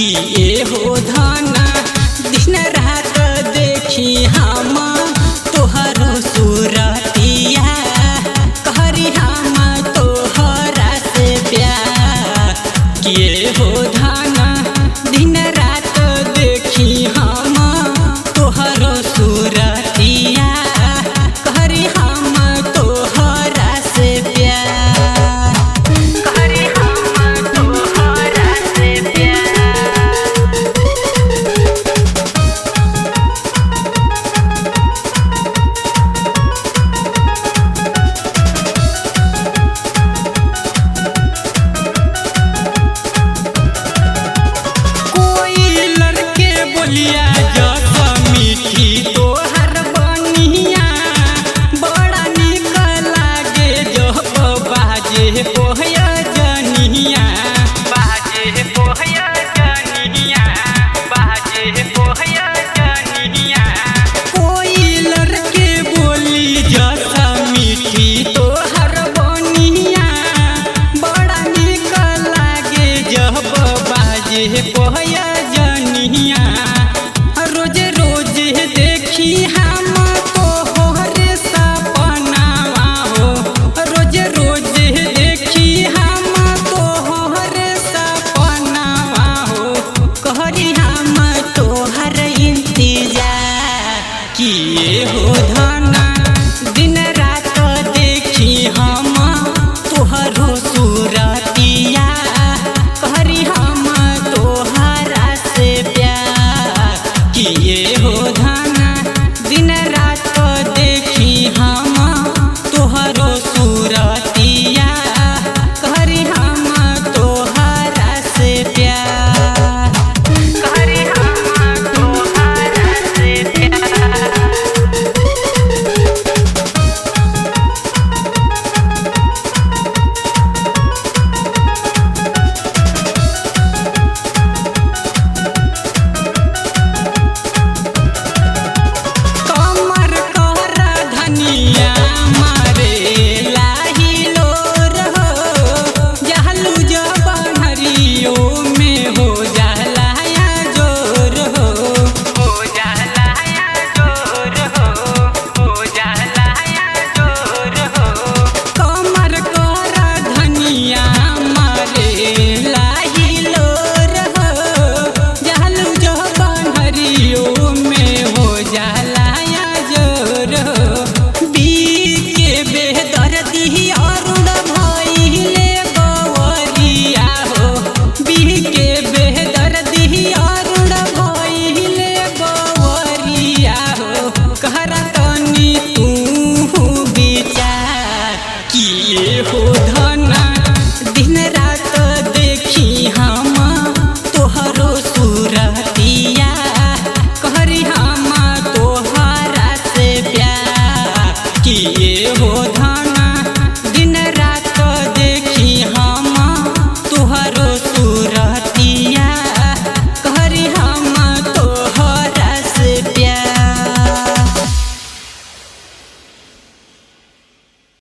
तकिए हो धाना, दिन रात देखी हम तोहरो सुरतिया, करी हम तोहरा से प्यार किए हो धाना, दिन रात देखी हम तोहरो सुरतिया, करी हम तोहरा से प्यार। कोहया